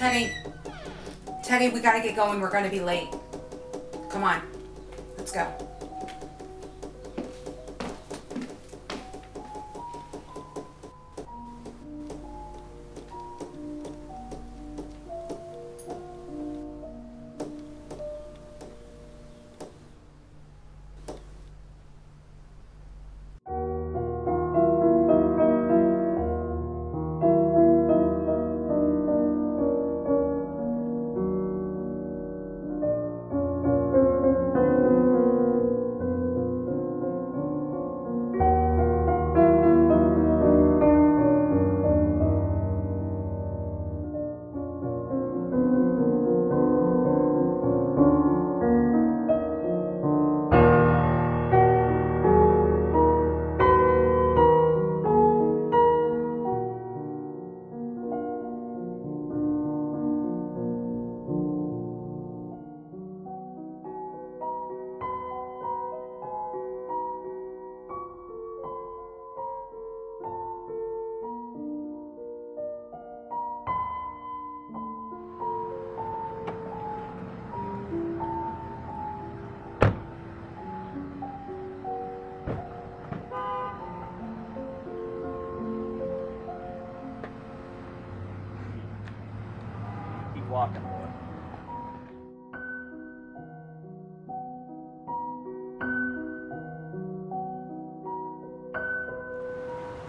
Teddy, we gotta get going. We're gonna be late. Come on, let's go.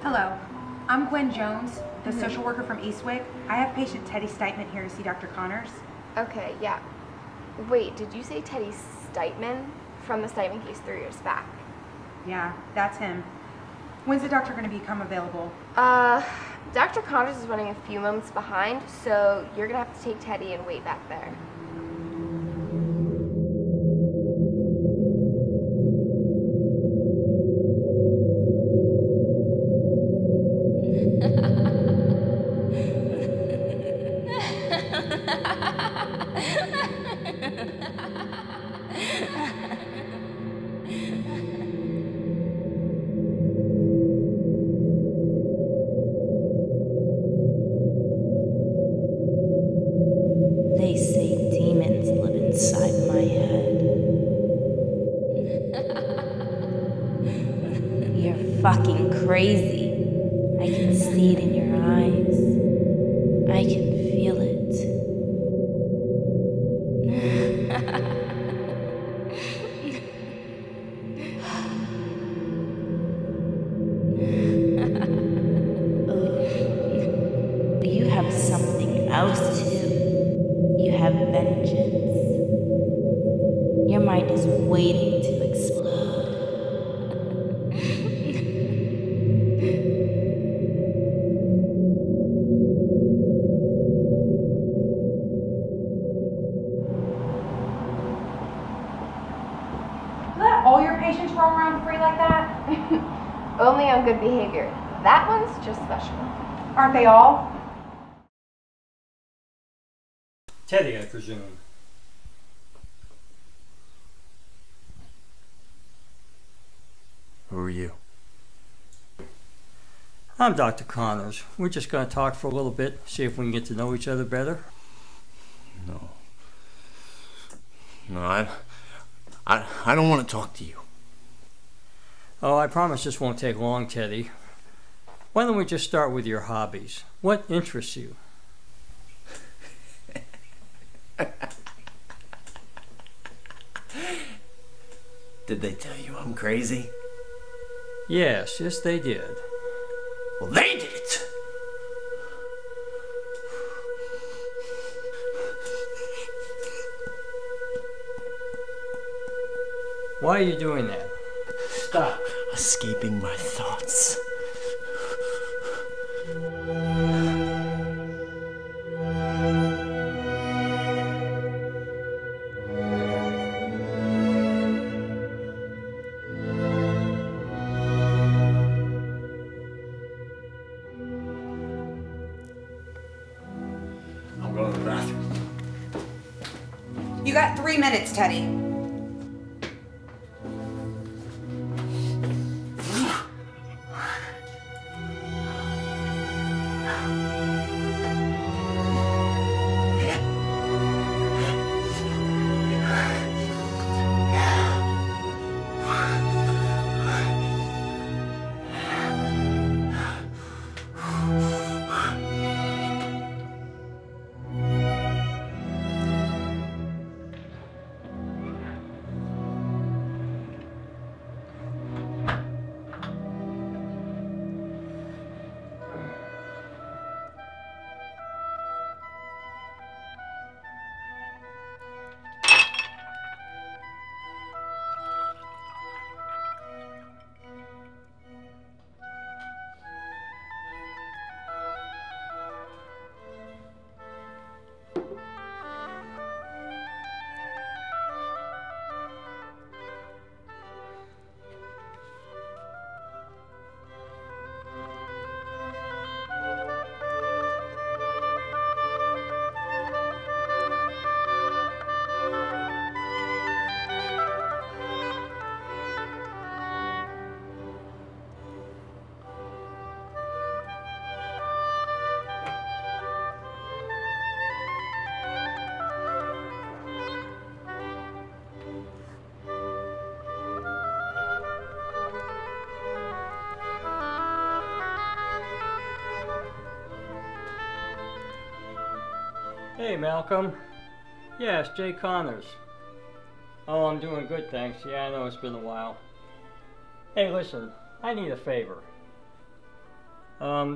Hello, I'm Gwen Jones, the social worker from Eastwick. I have patient Teddy Steitman here to see Dr. Connors. Okay, yeah. Wait, did you say Teddy Steitman from the Steitman case 3 years back? Yeah, that's him. When's the doctor going to become available? Dr. Connors is running a few moments behind, so you're going to have to take Teddy and wait back there. Fucking crazy. I can see it in your eyes. I can feel it. But you have something else too. You have vengeance. Your mind is waiting to explode. Roam around free like that? Only on good behavior. That one's just special. Aren't they all? Teddy, I presume. Who are you? I'm Dr. Connors. We're just going to talk for a little bit, see if we can get to know each other better. No, I don't want to talk to you. Oh, I promise this won't take long, Teddy. Why don't we just start with your hobbies? What interests you? Did they tell you I'm crazy? Yes, they did. Well, they did it! Why are you doing that? Stop escaping my thoughts. I'm going to the bathroom. You got 3 minutes, Teddy. Hey, Malcolm. Yes, Jay Connors. Oh, I'm doing good, thanks. Yeah, I know it's been a while. Hey, listen, I need a favor.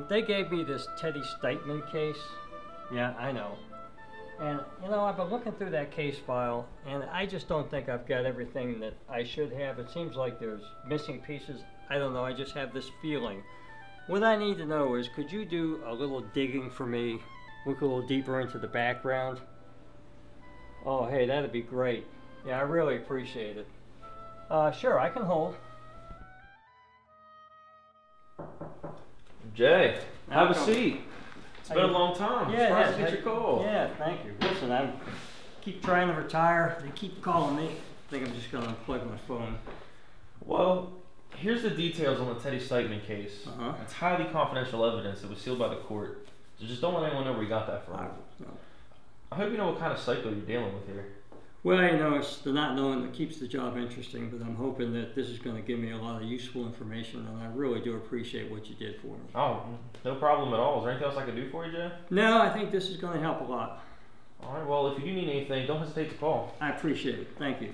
They gave me this Teddy Steitman case. Yeah, I know. And, you know, I've been looking through that case file, and I just don't think I've got everything that I should have. It seems like there's missing pieces. I don't know, I just have this feeling. What I need to know is, could you do a little digging for me? Look a little deeper into the background? Oh, hey, that'd be great. Yeah, I really appreciate it. Sure, I can hold. Jay, have a seat. It's been a long time. Yeah, surprised to get your call. Yeah, thank you. Listen, I keep trying to retire. They keep calling me. I think I'm just going to unplug my phone. Well, here's the details on the Teddy Steitman case. It's highly confidential evidence. It was sealed by the court. So just don't let anyone know where you got that from. I hope you know what kind of psycho you're dealing with here. Well, you know, it's the not knowing that keeps the job interesting, but I'm hoping that this is going to give me a lot of useful information, and I really do appreciate what you did for me. Oh, no problem at all. Is there anything else I can do for you, Jay? No, I think this is going to help a lot. All right, well, if you do need anything, don't hesitate to call. I appreciate it. Thank you.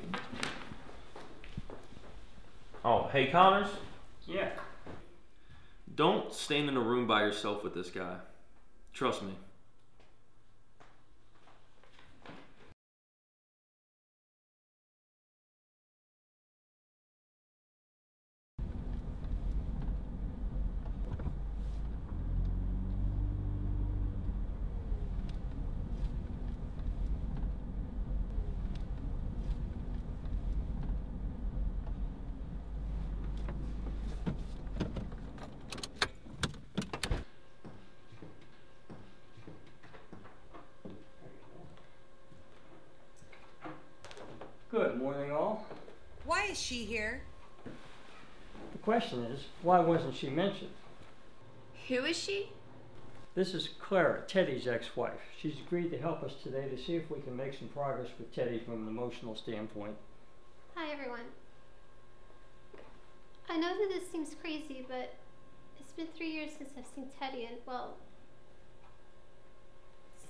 Oh, hey, Connors? Yeah? Don't stand in a room by yourself with this guy. Trust me. Good morning, all. Why is she here? The question is, why wasn't she mentioned? Who is she? This is Clara, Teddy's ex-wife. She's agreed to help us today to see if we can make some progress with Teddy from an emotional standpoint. Hi, everyone. I know that this seems crazy, but it's been 3 years since I've seen Teddy, and, well,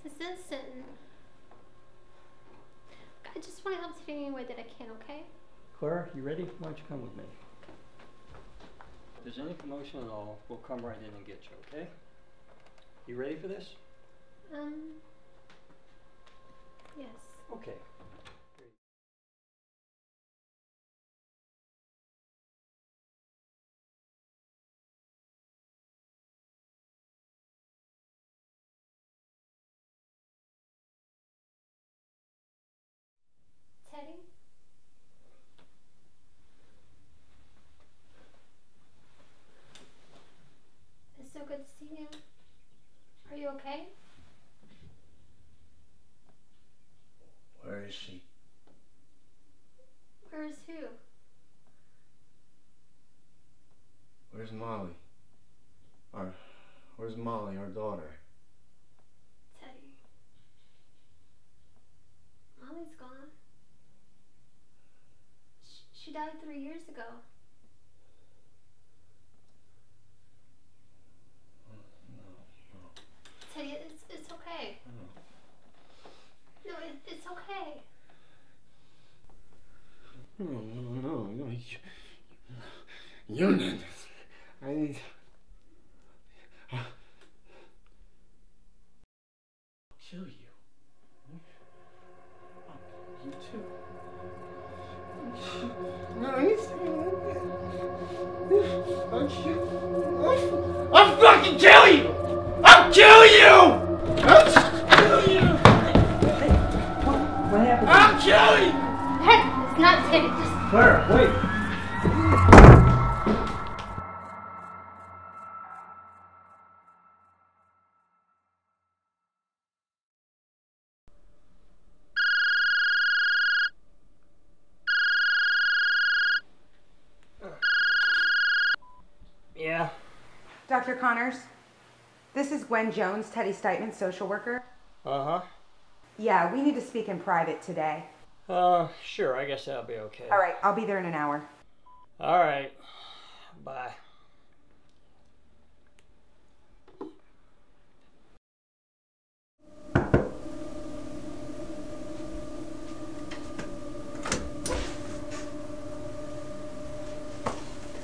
since then, I just want to help Teddy any way that I can, okay? Clara, you ready? Why don't you come with me? If there's any commotion at all, we'll come right in and get you, okay? You ready for this? Yes. Okay. It's so good to see you. Are you okay? Where is she? Where is who? Where's Molly? Where's Molly, our daughter? Teddy. Molly's gone. She died 3 years ago. No. Teddy, it's okay. No, it's okay. No. You need this. I need... Kill you. You too. I'll fucking kill you! I'll kill you! I'll kill you! What happened? I'll kill you! Hey, it's not Teddy, just... Clara, wait. Yeah. Dr. Connors, this is Gwen Jones, Teddy Steitman's social worker. Yeah, we need to speak in private today. Sure, I guess that'll be okay. All right, I'll be there in an hour. All right, bye.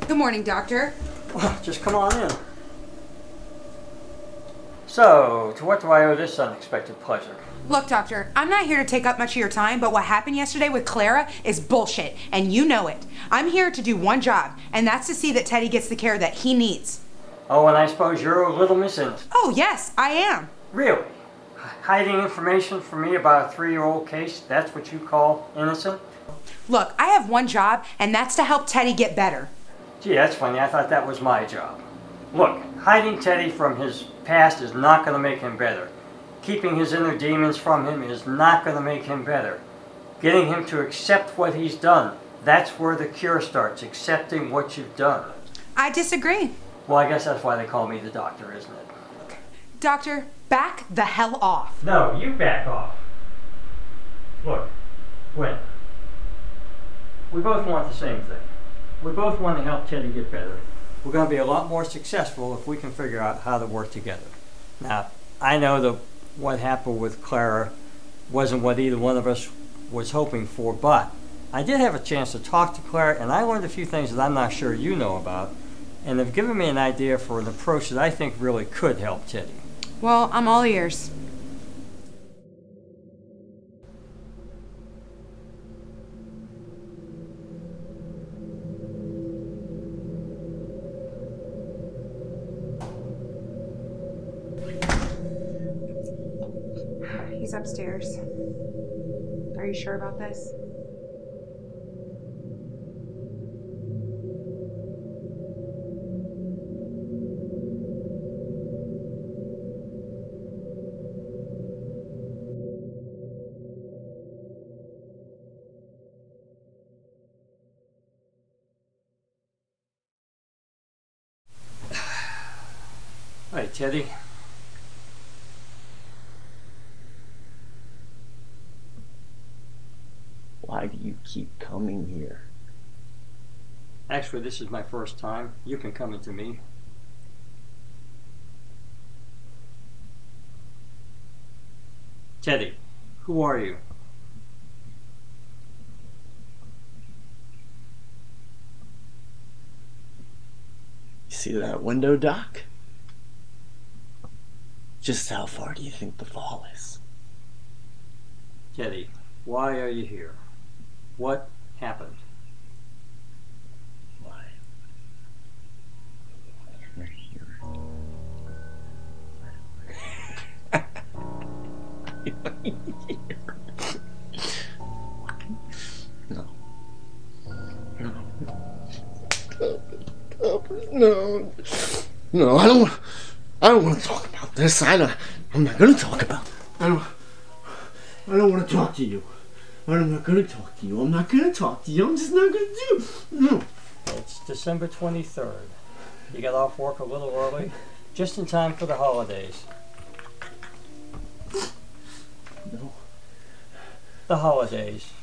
Good morning, Doctor. Well, just come on in. So, to what do I owe this unexpected pleasure? Look, Doctor, I'm not here to take up much of your time, but what happened yesterday with Clara is bullshit, and you know it. I'm here to do one job, and that's to see that Teddy gets the care that he needs. Oh, and I suppose you're a little Miss Innocent. Oh, yes, I am. Really? Hiding information from me about a 3-year-old case, that's what you call innocent? Look, I have one job, and that's to help Teddy get better. Gee, that's funny. I thought that was my job. Look, hiding Teddy from his past is not going to make him better. Keeping his inner demons from him is not going to make him better. Getting him to accept what he's done, that's where the cure starts, accepting what you've done. I disagree. Well, I guess that's why they call me the doctor, isn't it? Doctor, back the hell off. No, you back off. Look, Gwen, we both want the same thing. We both want to help Teddy get better. We're going to be a lot more successful if we can figure out how to work together. Now, I know that what happened with Clara wasn't what either one of us was hoping for, but I did have a chance to talk to Clara, and I learned a few things that I'm not sure you know about, and have given me an idea for an approach that I think really could help Teddy. Well, I'm all ears. He's upstairs. Are you sure about this? All right, Teddy. Why do you keep coming here? Actually, this is my first time. You can come into me. Teddy, who are you? You see that window, Doc? Just how far do you think the fall is? Teddy, why are you here? What happened? Why am I here? No. No. No, I don't want to talk about this. I'm not going to talk about it. I don't want to talk to you. I'm not going to talk to you. I'm not going to talk to you. I'm just not going to do. No. It's December 23rd. You got off work a little early, just in time for the holidays. No. The holidays.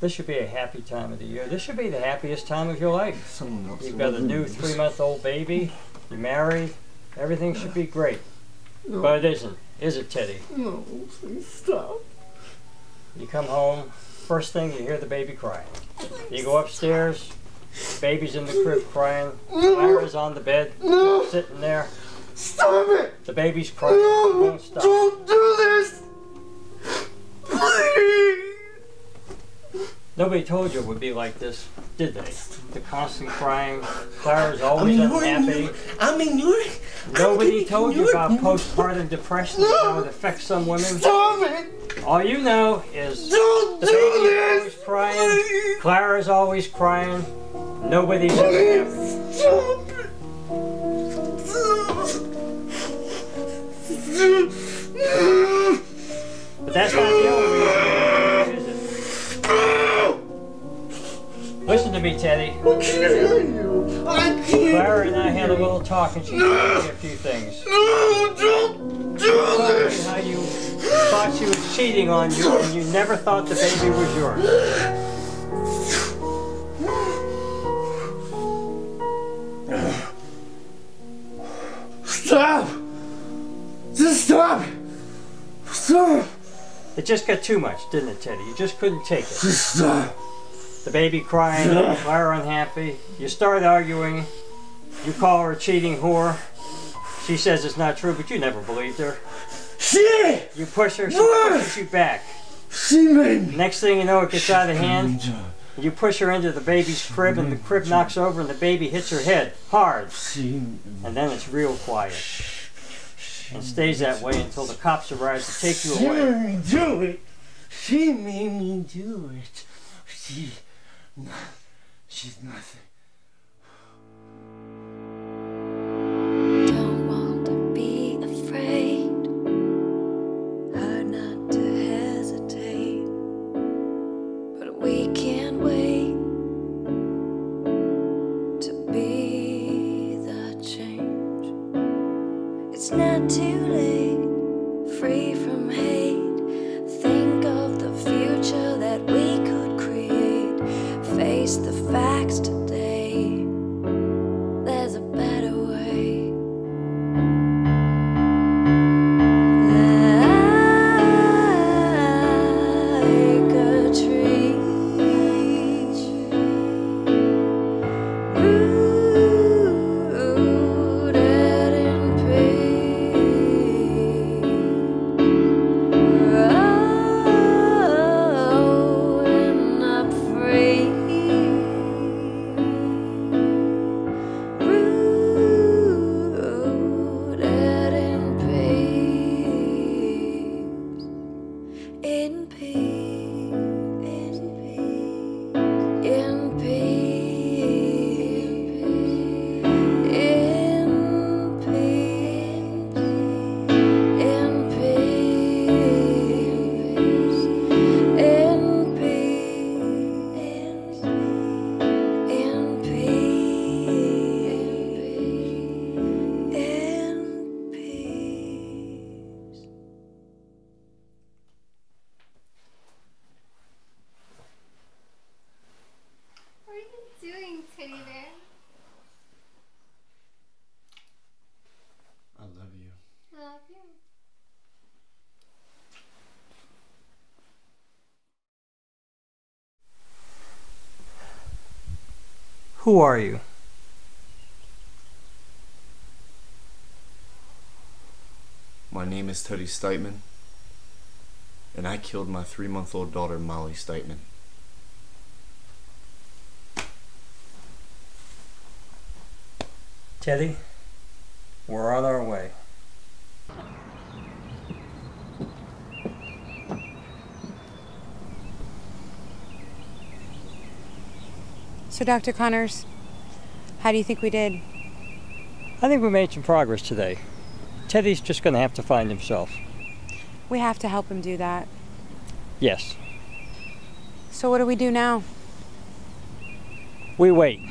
This should be a happy time of the year. This should be the happiest time of your life. Someone else. You've got a new 3-month-old baby. You're married. Everything should be great. No. But it isn't. Is it, Teddy? No. Please stop. You come home, first thing you hear the baby crying. You go upstairs, baby's in the crib crying, Clara's on the bed, sitting there. Stop it! The baby's crying, no, it won't stop. Don't do this! Please! Nobody told you it would be like this, did they? The constant crying, Clara's always unhappy. Nobody told you about postpartum depression and how it affects some women. Stop it! All you know is the baby's always crying, Clara's always crying, nobody's ever happy. Stop it. But that's not the only reason, is it? Listen to me, Teddy. I'm killing you. I'm killing you. Clara and I had a little talk and she told me a few things. No, don't do this. How you thought she was cheating on you, and you never thought the baby was yours. Stop! Just stop! Stop! It just got too much, didn't it, Teddy? You just couldn't take it. Just stop! the baby crying, Clara unhappy. You start arguing. You call her a cheating whore. She says it's not true, but you never believed her. Shit! You push her, she pushes you back. She made me. Next thing you know, it gets out of hand. You push her into the baby's crib, and the crib knocks over, and the baby hits her head hard. And then it's real quiet. And stays that way until the cops arrive to take you away. She made me do it. She made me do it. She's nothing. Who are you? My name is Teddy Steitman, and I killed my 3-month-old daughter, Molly Steitman. Teddy, we're on our way. So, Dr. Connors, how do you think we did? I think we made some progress today. Teddy's just going to have to find himself. We have to help him do that. Yes. So what do we do now? We wait.